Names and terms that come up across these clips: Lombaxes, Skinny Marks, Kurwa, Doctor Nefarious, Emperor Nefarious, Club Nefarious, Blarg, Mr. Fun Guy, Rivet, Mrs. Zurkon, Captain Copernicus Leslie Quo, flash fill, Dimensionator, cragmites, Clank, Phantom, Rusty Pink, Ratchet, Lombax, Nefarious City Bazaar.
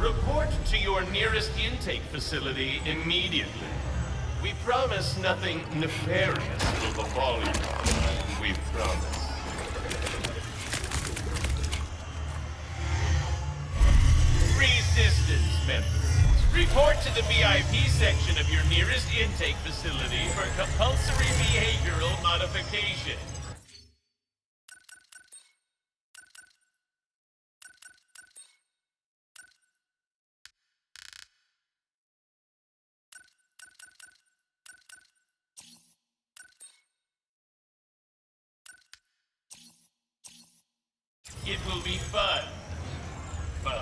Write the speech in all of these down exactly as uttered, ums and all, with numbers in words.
Report to your nearest intake facility immediately. We promise nothing nefarious will befall you. We promise. Resistance members, report to the V I P section of your nearest intake facility for compulsory behavioral modification. It will be fun. Fun.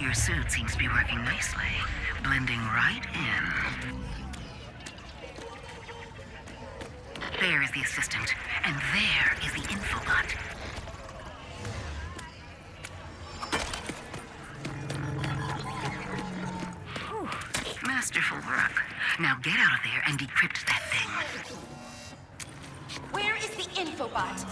Your suit seems to be working nicely, blending right in. There is the assistant, and there is the infobot. Masterful work. Now get out of there and decrypt that thing. Where is the infobot?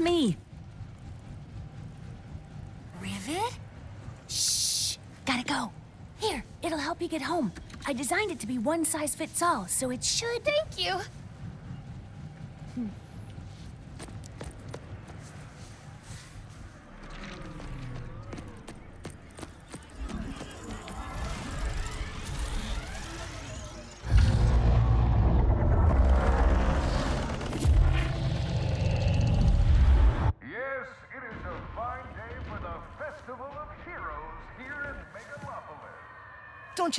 Me. Rivet? Shh. Gotta go. Here, it'll help you get home. I designed it to be one size fits all, so it should... Thank you. Hmm. Don't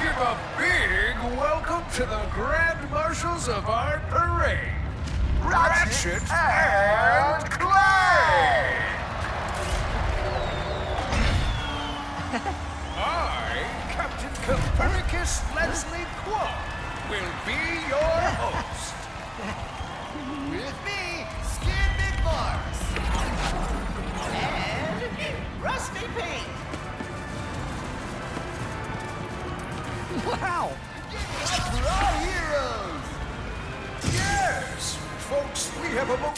Give a big welcome to the Grand Marshals of our parade, Ratchet, Ratchet and Clank! I, Captain Copernicus Leslie Quo, will be your host. With me, Skinny Marks. And Rusty Pink. Wow! Give it up heroes! Yes! Folks, we have a moment.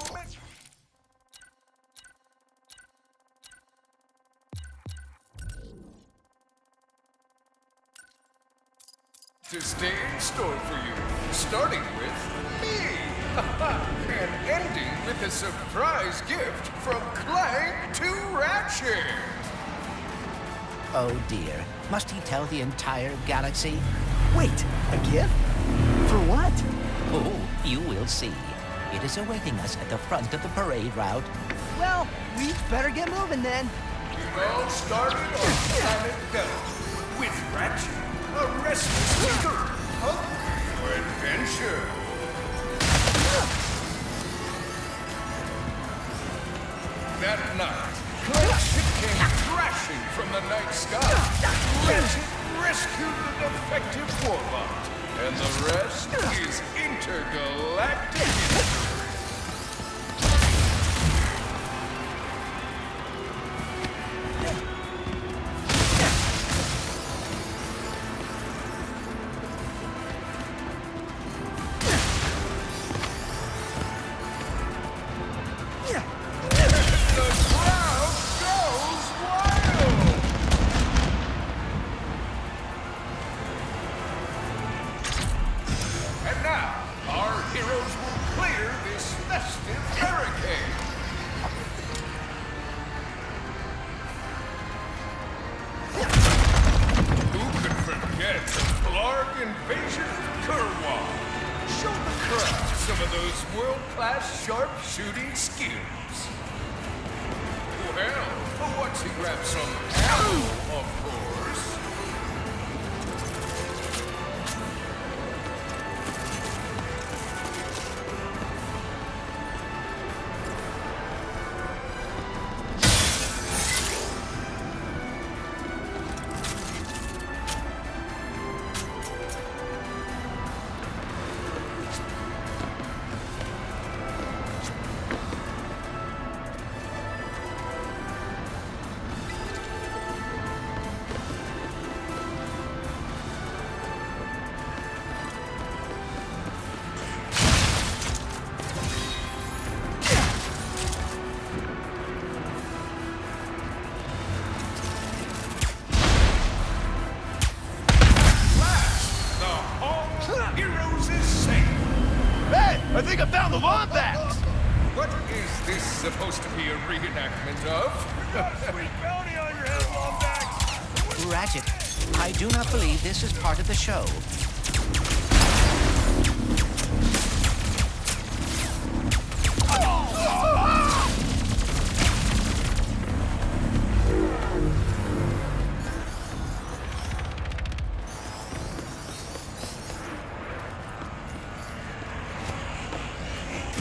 To stay in store for you, starting with me! And ending with a surprise gift from Clank to Ratchet! Oh dear. Must he tell the entire galaxy? Wait, a gift? For what? Oh, you will see. It is awaiting us at the front of the parade route. Well, we better get moving then. It all started on planet Delta with Ratchet, a restless seeker, hungry for adventure. That night, Ratchet came crashing from the night sky. Ratchet rescued the defective warbot, and the rest is intergalactic history. festive hurricane. Who can forget the Blarg invasion of Kurwa? Show the crowd some of those world-class sharpshooting skills. Well, for once he grabbed some ammo, of course. Ratchet, I do not believe this is part of the show.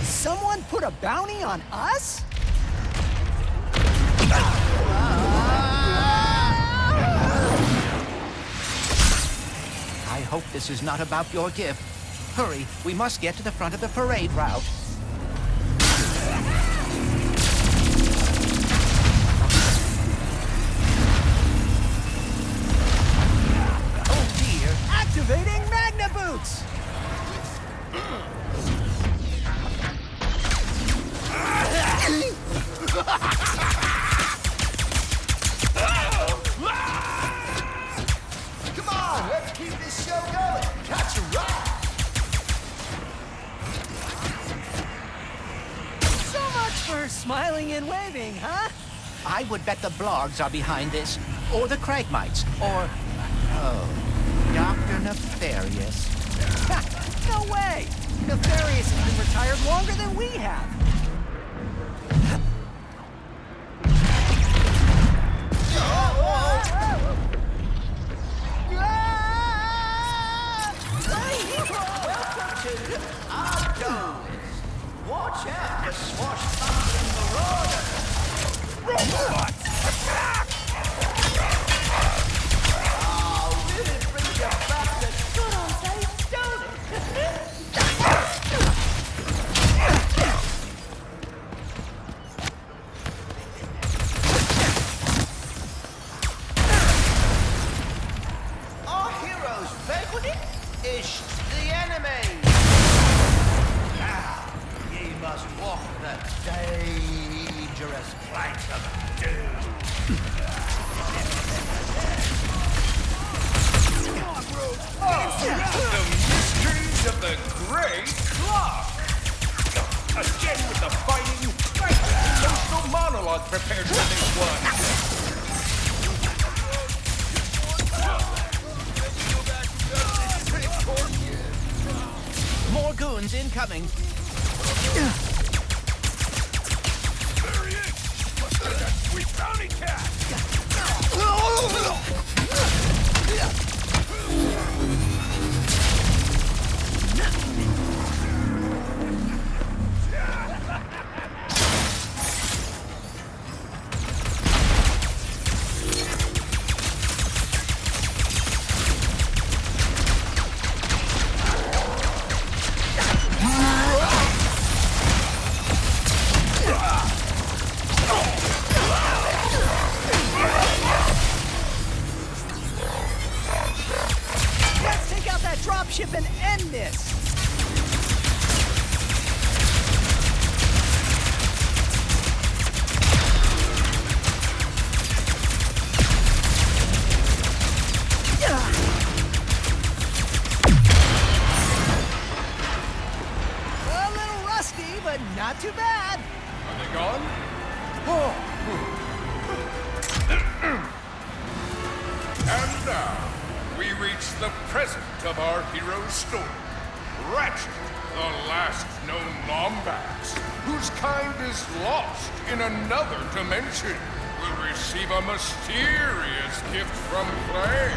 Someone put a bounty on us? I hope this is not about your gift. Hurry, we must get to the front of the parade route. Oh dear! Activating Magna Boots! Smiling and waving, huh? I would bet the Blargs are behind this, or the Cragmites, or... Oh, Doctor Nefarious. No way! Nefarious has been retired longer than we have. Incoming. There he is. Look at that sweet bounty cat. Whoa! but not too bad. Are they gone? Oh. And now, we reach the present of our hero's story. Ratchet, the last known Lombax, whose kind is lost in another dimension, will receive a mysterious gift from Clank.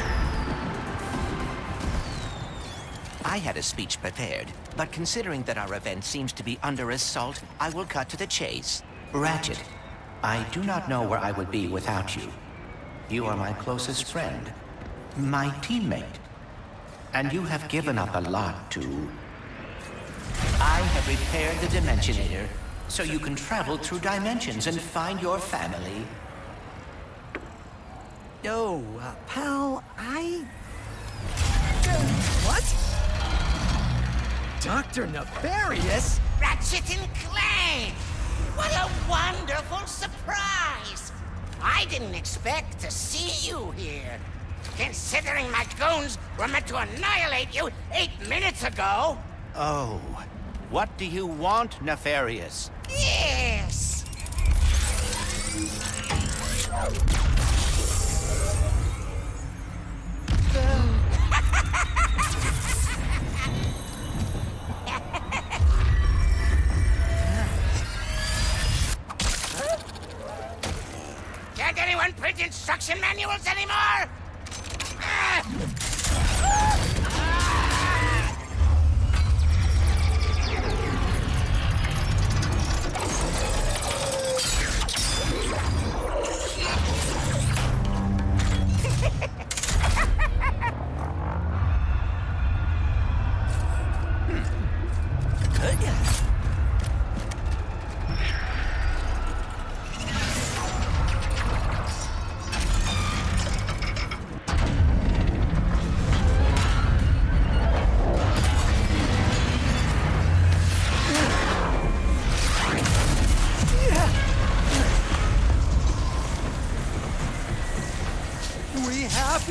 I had a speech prepared, but considering that our event seems to be under assault, I will cut to the chase. Ratchet, I do not know where I would be without you. You are my closest friend, my teammate, and you have given up a lot to... I have repaired the Dimensionator, so you can travel through dimensions and find your family. No, oh, uh, pal, I... What? Doctor Nefarious? Ratchet and Clank! What a wonderful surprise! I didn't expect to see you here. Considering my goons were meant to annihilate you eight minutes ago! Oh, what do you want, Nefarious? Yes! Can't anyone print instruction manuals anymore? Ah! Ah! Hmm. Good guy.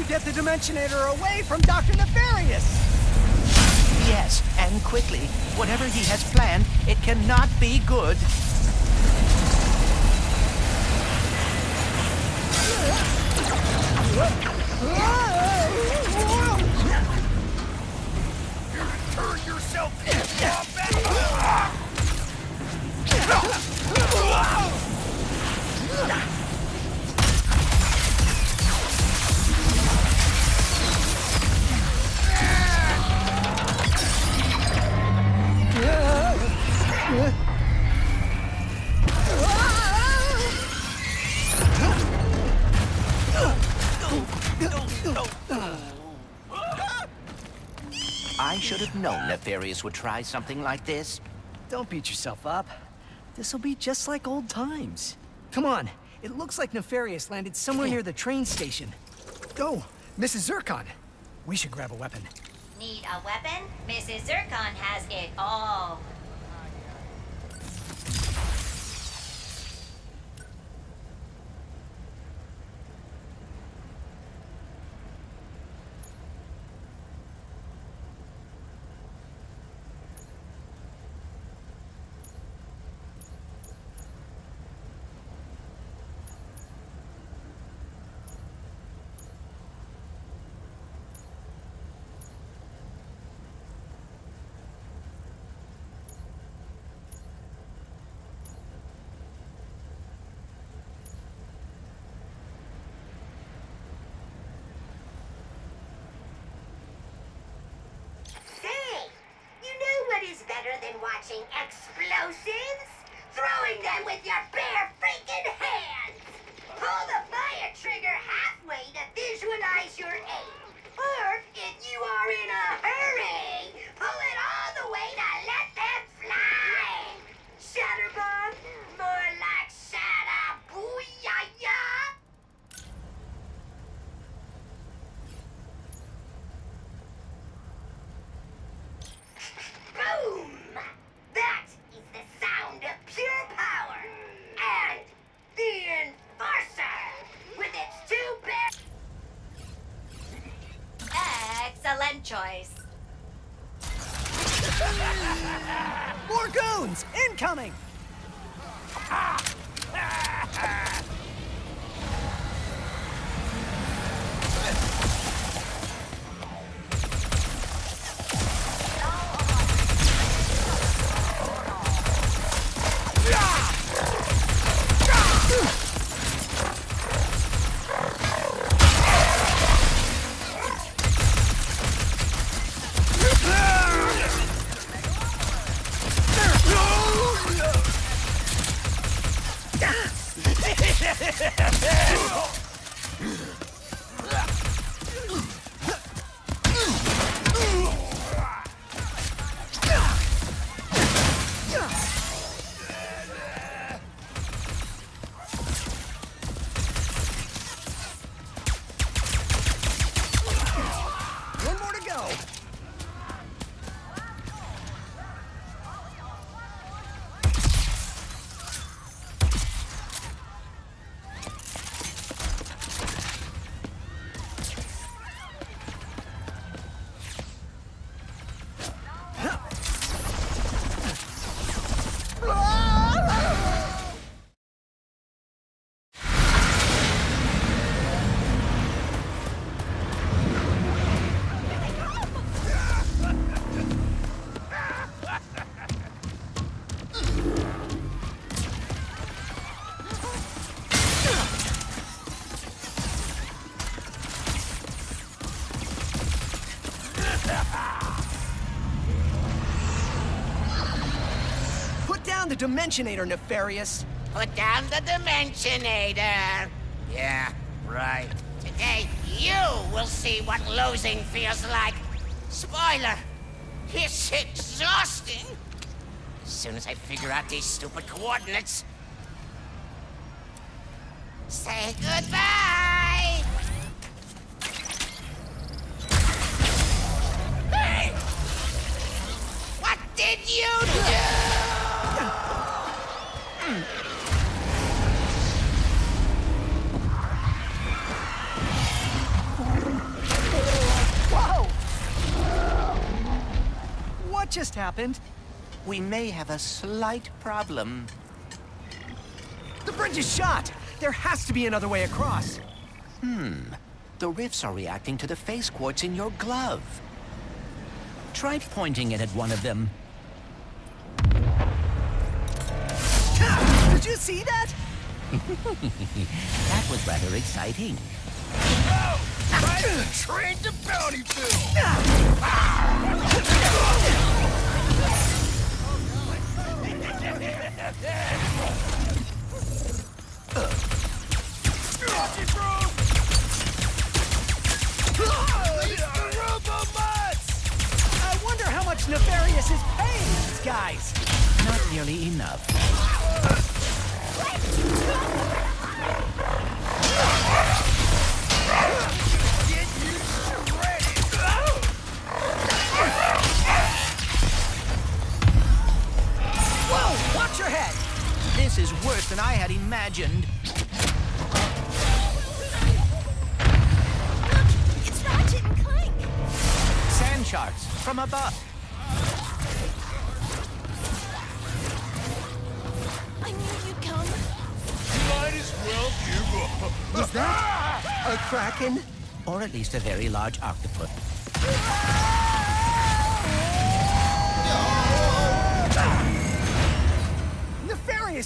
Get the Dimensionator away from Doctor Nefarious! Yes, and quickly. Whatever he has planned, it cannot be good. You turn yourself in, Lombax! I should have known Nefarious would try something like this. Don't beat yourself up. This'll be just like old times. Come on, it looks like Nefarious landed somewhere near the train station. Go, Missus Zurkon. We should grab a weapon. Need a weapon? Missus Zurkon has it all. Than watching explosives? Throwing them with your bare freaking hands! Pull the fire trigger halfway to visualize your aim. Or, if you are in a hurry, pull it all the way to let them fly! Shatterbomb? More like shatter-booyah-yah! Boom! That is the sound of pure power. coming! The Dimensionator, Nefarious. Put down the Dimensionator. Yeah, right. Today, you will see what losing feels like. Spoiler, it's exhausting. As soon as I figure out these stupid coordinates, say goodbye. Hey! What did you do? Just happened. We may have a slight problem. The bridge is shot! There has to be another way across. Hmm. The rifts are reacting to the face quartz in your glove. Try pointing it at one of them. Did you see that? That was rather exciting. Oh! Try to train to bounty bill! I wonder how much Nefarious is paying these guys. Not nearly enough. Get you shredded. Whoa! Watch your head. This is worse than I had imagined. Look, it's Ratchet and Clank. Sand sharks from above. I knew you'd come. Might as well give up. Is that a kraken? Or at least a very large octopus.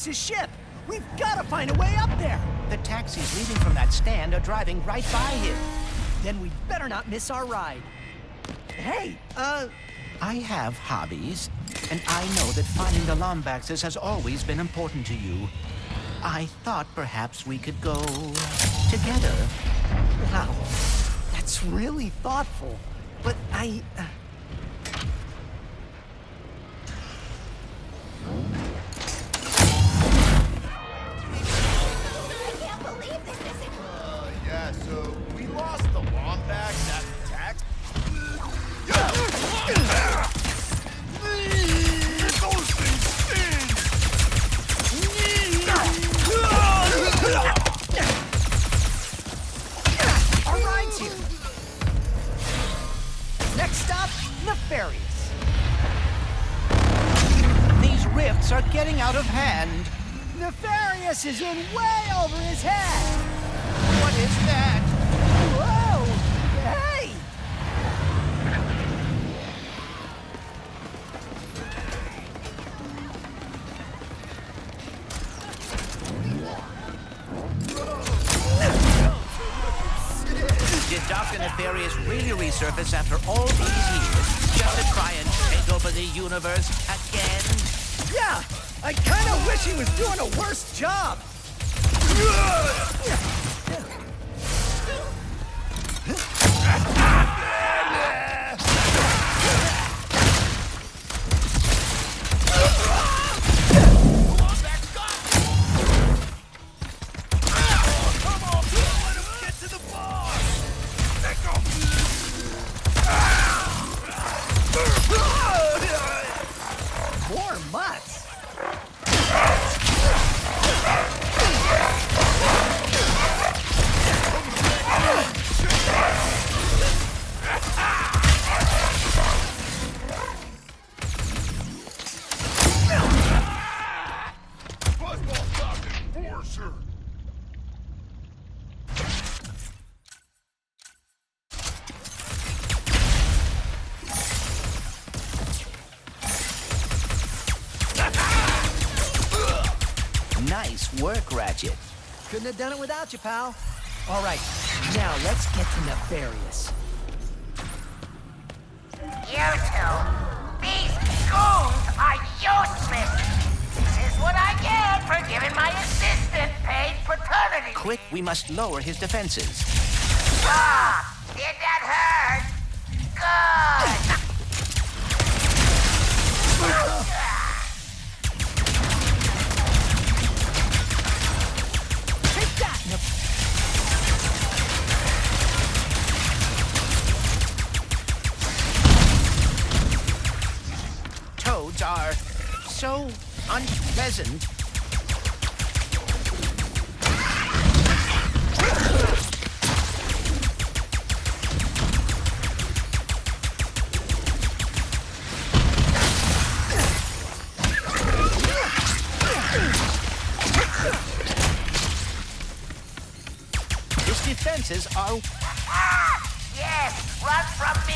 His ship. We've got to find a way up there. The taxis leaving from that stand are driving right by him. Then we'd better not miss our ride. Hey, uh... I have hobbies, and I know that finding the Lombaxes has always been important to you. I thought perhaps we could go together. Wow, that's really thoughtful. But I... Uh... Next stop, out of hand. Nefarious is in way over his head. What is that? Whoa! Hey! Did Doctor Nefarious really resurface after all these years just to try and take over the universe again? Yeah, I kind of wish he was doing a worse job. Nice work, Ratchet. Couldn't have done it without you, pal. All right, now let's get to Nefarious. You two, these goons are useless. This is what I get for giving my assistant paid paternity. Quick, we must lower his defenses. Ah, did that hurt? Good. Oh. Are so unpleasant. His defenses are... Ah! Yes, run from me!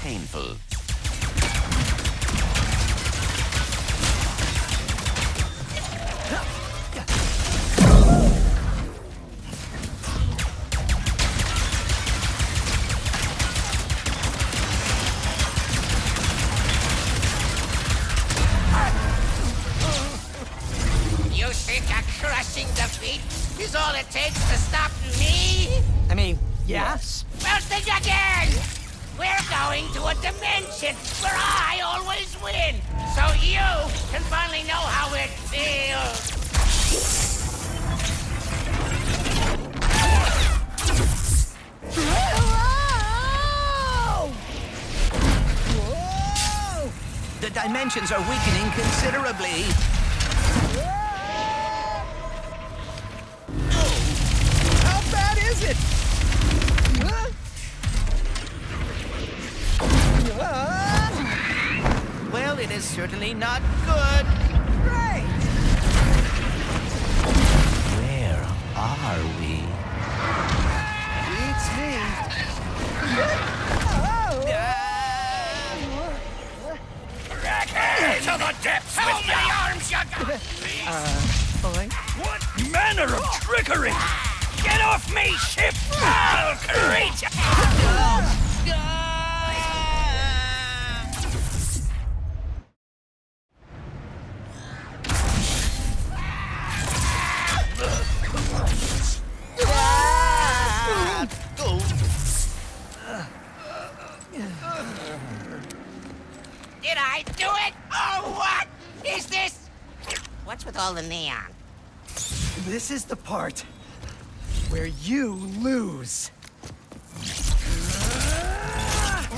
Painful. You think a crushing defeat is all it takes to stop me? I mean, yes. Well, think again! We're going to a dimension where I always win, so you can finally know how it feels. Whoa! Whoa! The dimensions are weakening considerably. Oh, how bad is it? Huh? Uh? Well, it is certainly not good. Great! Where are we? It's me. Oh. Uh. Racket! To the depths! How with many your arms you got? Uh. What manner of trickery! Get off me, ship! I'll create you! Did I do it? Oh, what is this? What's with all the neon? This is the part where you lose.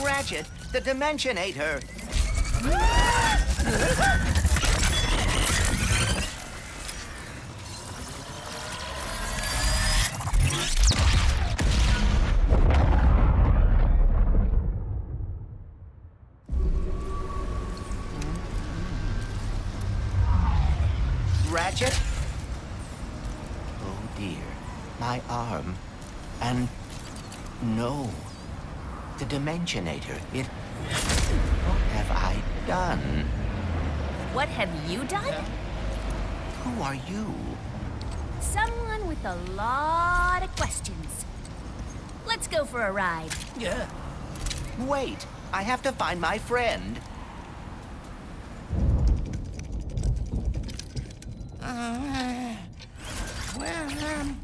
Ratchet, the Dimensionator. Ratchet? My arm, and no, the Dimensionator, it, what have I done? What have you done? Who are you? Someone with a lot of questions. Let's go for a ride. Yeah. Wait, I have to find my friend. Uh, well, um...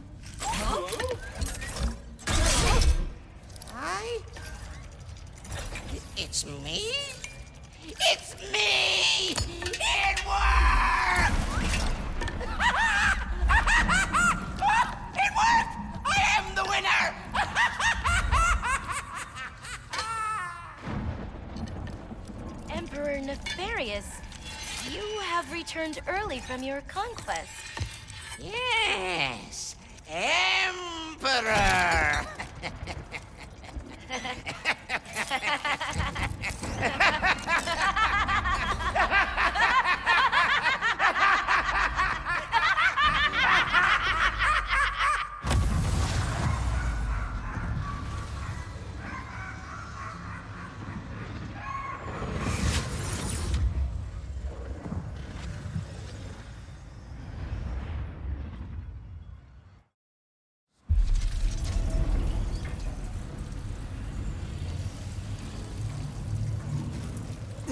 I? It's me? It's me! It worked! It worked! I am the winner! Emperor Nefarious, you have returned early from your conquest. Yes! Emperor!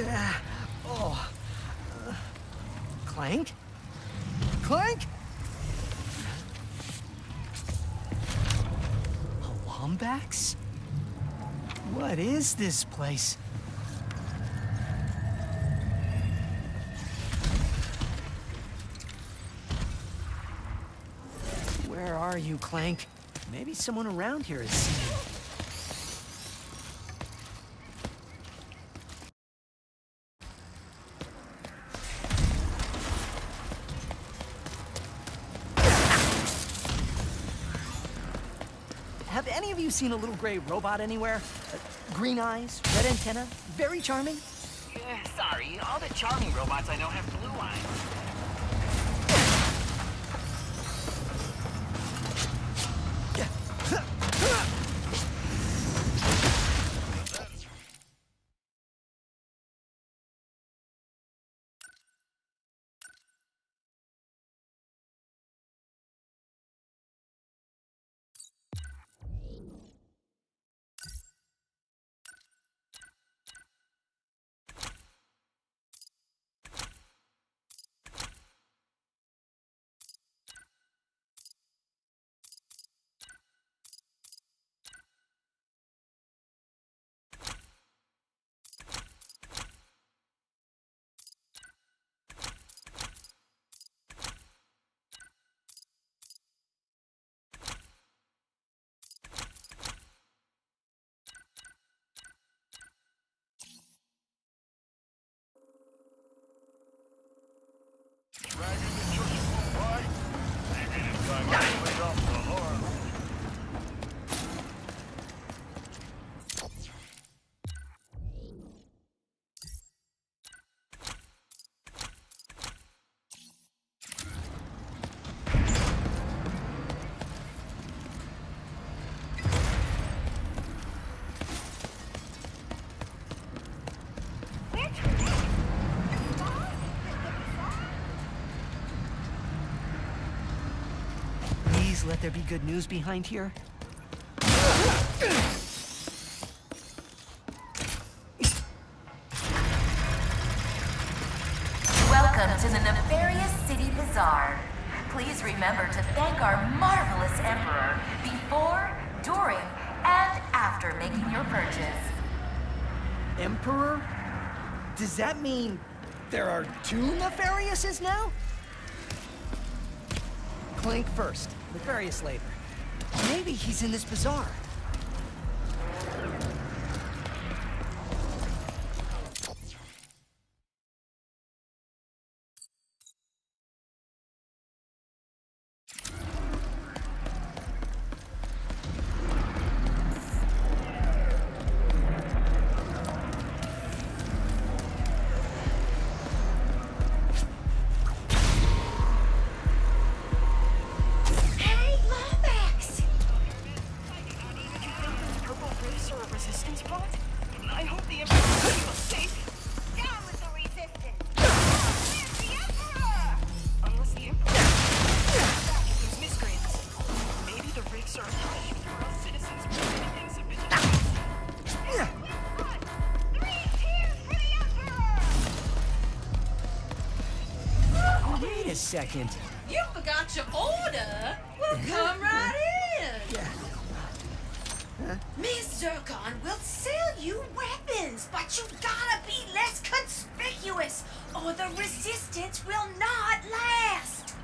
Uh, oh. Uh, Clank? Clank? A Lombax? What is this place? Where are you, Clank? Maybe someone around here is seeing you. Have any of you seen a little gray robot anywhere? Uh, green eyes, red antenna, very charming? Uh, sorry, all the charming robots I know have blue always let there be good news behind here? Welcome to the Nefarious City Bazaar. Please remember to thank our marvelous Emperor before, during, and after making your purchase. Emperor? Does that mean there are two Nefariouses now? Clank first, Nefarious later. Maybe he's in this bazaar. Second. You forgot your order. We'll come right in. Yeah. Huh? Miz Zurkon will sell you weapons, but you gotta be less conspicuous, or the resistance will not last.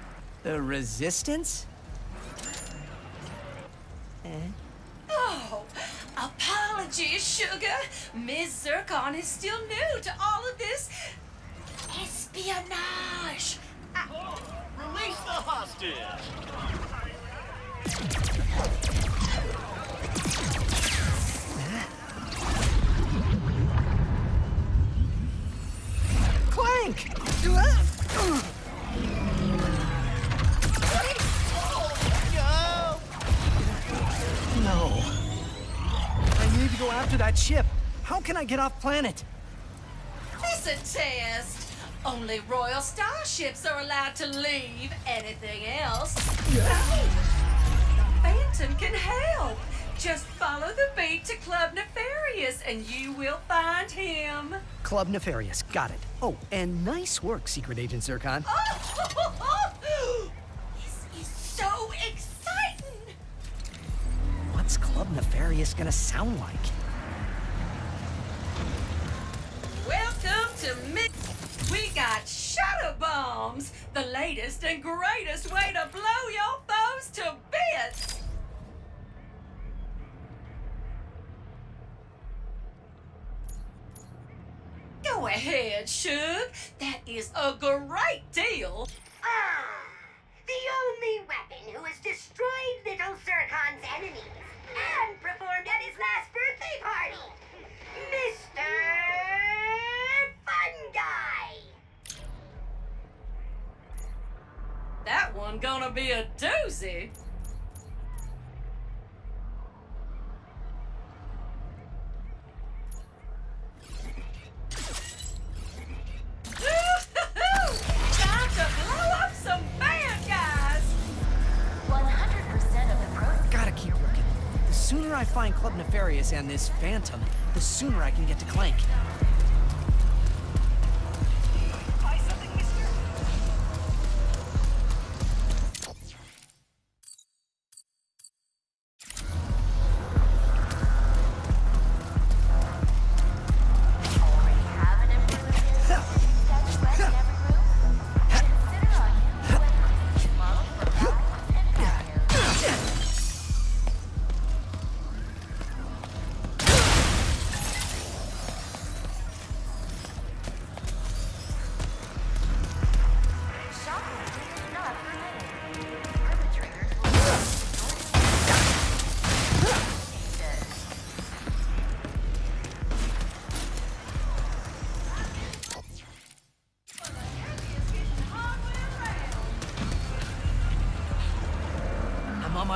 The resistance? Eh? Oh, apologies, sugar. Miz Zurkon is still new to all of this espionage. Release the hostage! Clank! No! No. I need to go after that ship. How can I get off planet? It's a test. Only royal starships are allowed to leave. Anything else? Yeah. No. Phantom can help. Just follow the beat to Club Nefarious and you will find him. Club Nefarious, got it. Oh, and nice work, Secret Agent Zurkon. Oh! This is so exciting! What's Club Nefarious gonna sound like? Welcome to Mid... We got Shadow Bombs, the latest and greatest way to blow your foes to bits! Go ahead, Shug. That is a great deal. Ah, the only weapon who has destroyed Little Zurkon's enemies and performed at his last birthday party, Mister Fun Guy. That one gonna be a doozy. Time to blow up some bad guys. one hundred percent of the pro. Gotta keep working. The sooner I find Club Nefarious and this Phantom, the sooner I can get to Clank.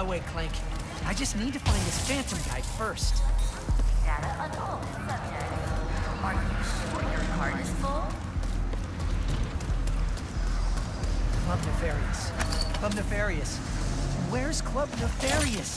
Wait, Clank. I just need to find this Phantom guy first. Data on all subjects. Are you sure your card is full? Club Nefarious. Club Nefarious. Where's Club Nefarious?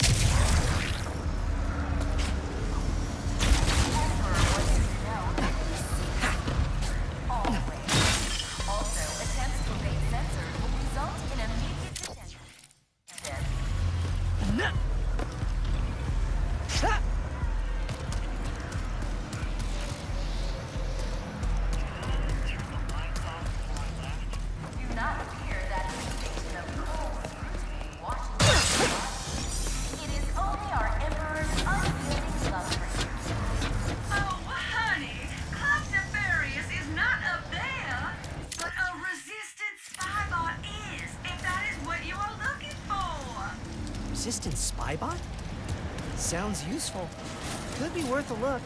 Spybot? Sounds useful. Could be worth a look.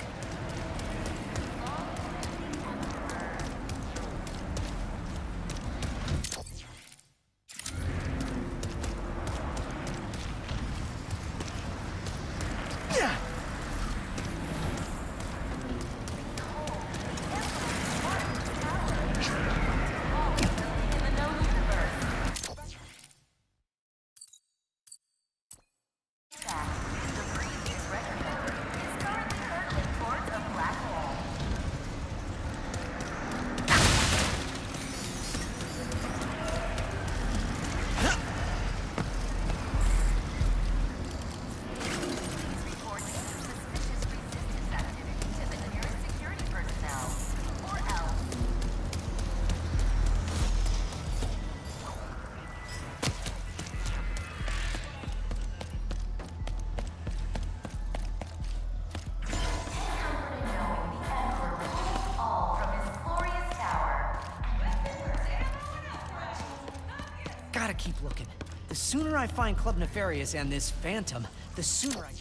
Gotta keep looking. The sooner I find Club Nefarious and this Phantom, the sooner I...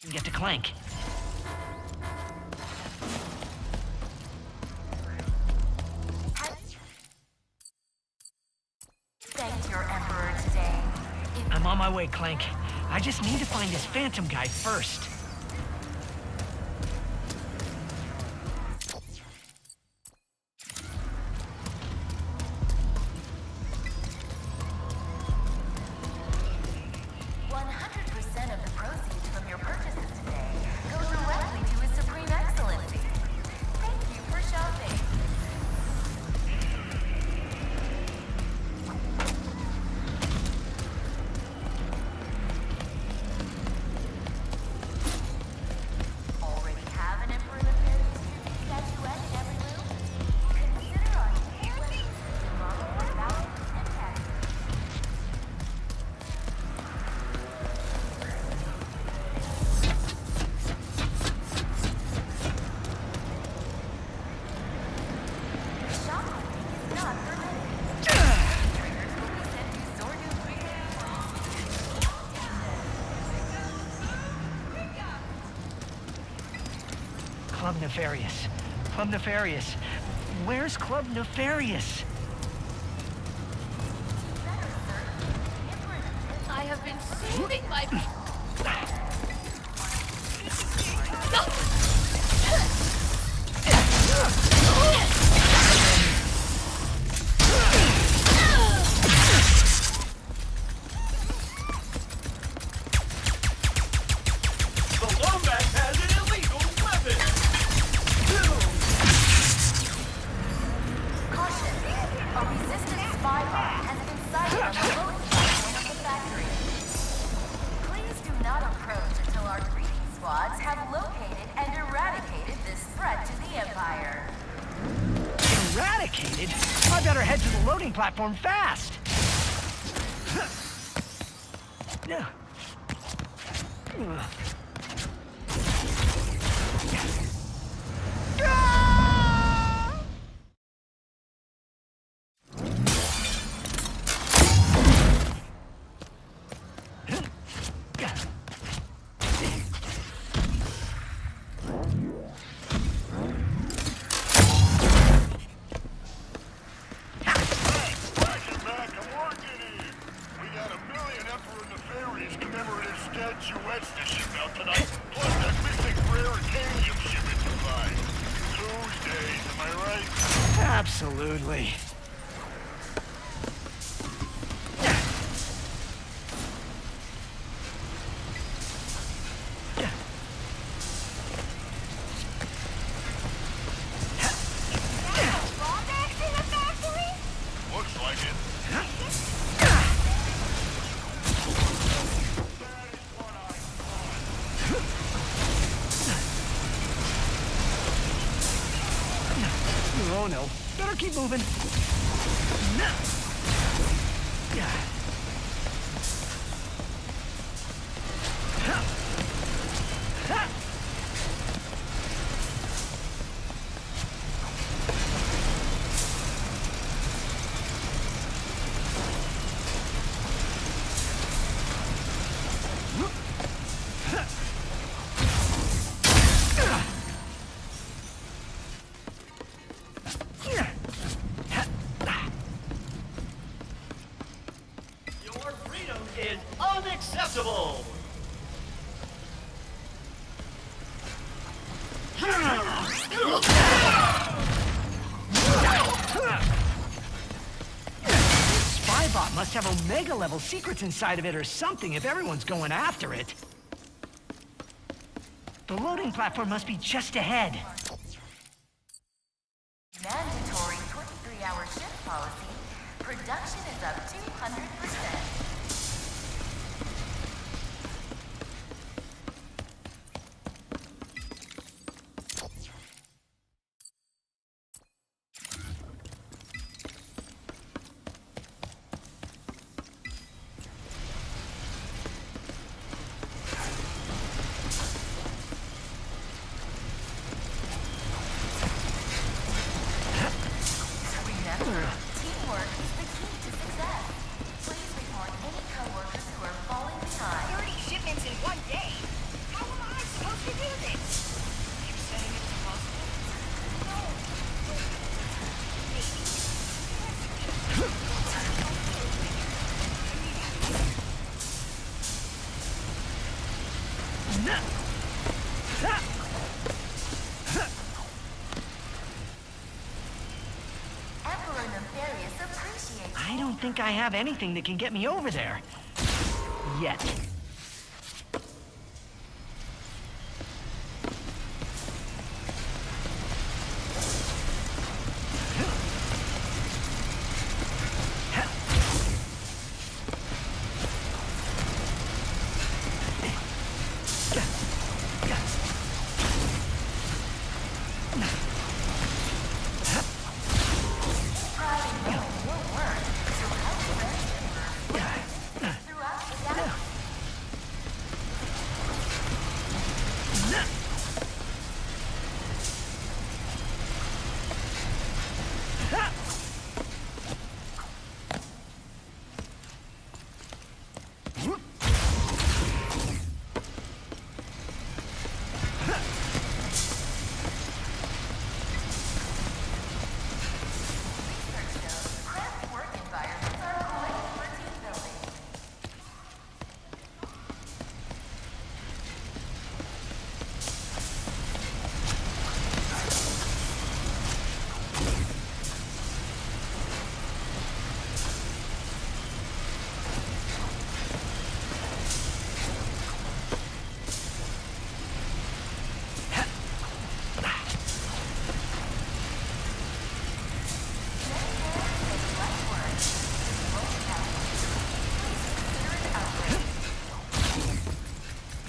can get to Clank. Thank your Emperor today. I'm on my way, Clank. I just need to find this Phantom guy first. Club Nefarious. Club Nefarious. Where's Club Nefarious? I have been saving my... platform fast. No. Absolutely. Oh no, better keep moving. Must have Omega-level secrets inside of it or something if everyone's going after it. The loading platform must be just ahead. Mandatory twenty-three hour shift policy. Production is up two hundred percent. I don't think I have anything that can get me over there. Yet.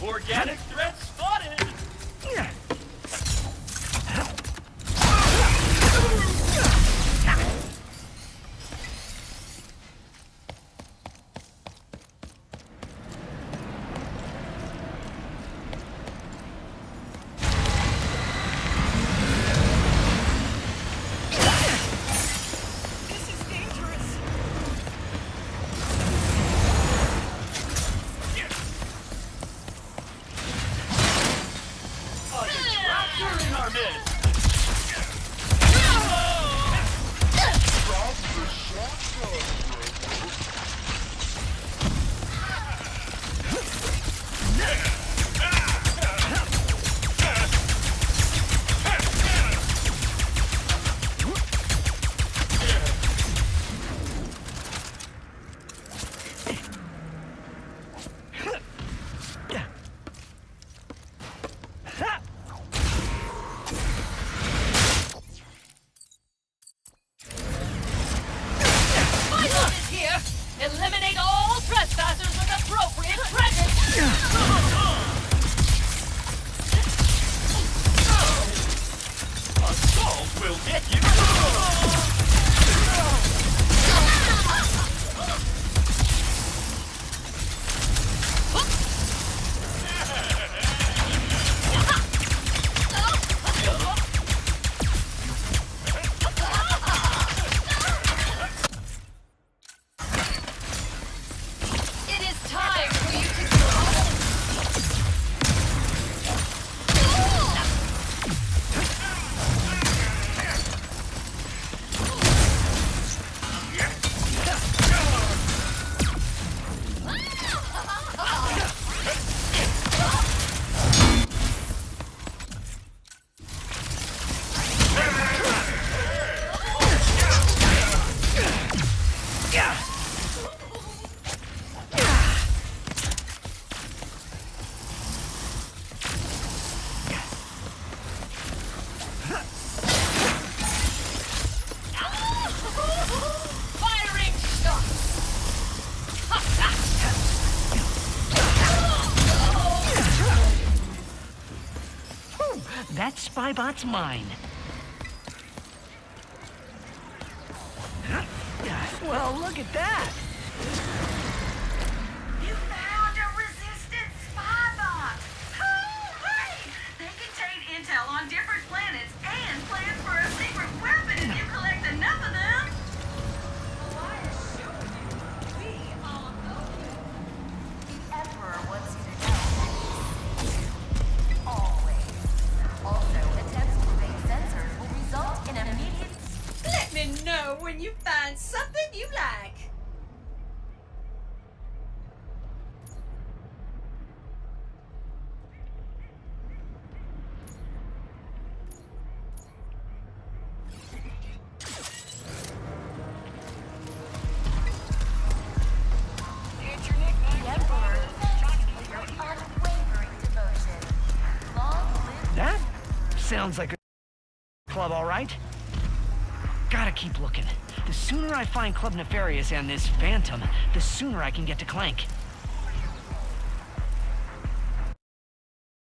Organic threat spotted! Assault will get you! That spy bot's mine. Well, look at that! You found a resistant spy bot! Hooray! They contain intel on different planets and plans for a secret weapon if you collect enough of them! Well, I assure you, we all know you. The Emperor wants you to know that he's safe. Always. Also, attempts to evade sensors will result in immediate... Let me know when you find something you like. That sounds like a club, all right? Gotta keep looking. The sooner I find Club Nefarious and this Phantom, the sooner I can get to Clank.